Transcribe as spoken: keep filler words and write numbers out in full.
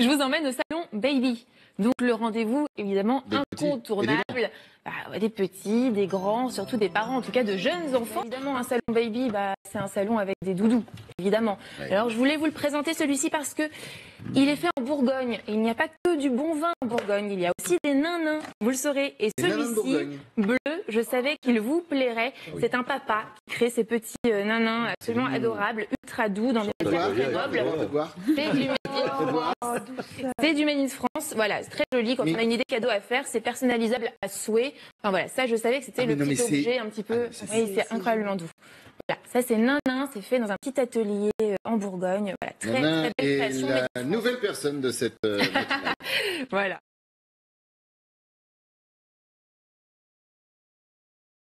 Je vous emmène au salon Baby. Donc le rendez-vous évidemment des incontournable. Petits des, bah, ouais, des petits, des grands, surtout des parents, en tout cas de jeunes enfants. Évidemment, un salon Baby, bah, c'est un salon avec des doudous, évidemment. Ouais. Alors je voulais vous le présenter celui-ci parce que il est fait en Bourgogne. Il n'y a pas que du bon vin en Bourgogne, il y a aussi des nin-nins, vous le saurez. Et celui-ci, bleu, je savais qu'il vous plairait. Oui. C'est un papa qui crée ces petits euh, nin-nins absolument mmh. adorables, ultra doux, dans des matières nobles. C'est du Made in France, voilà, c'est très joli. Quand mais... on a une idée cadeau à faire, c'est personnalisable à souhait. Enfin voilà, ça je savais que c'était ah, le non, petit objet un petit peu, ah, oui, c'est incroyablement doux. Voilà, ça c'est Nin-Nin, c'est fait dans un petit atelier en Bourgogne. Voilà, très, très belle création. La nouvelle personne de cette... Euh, voilà.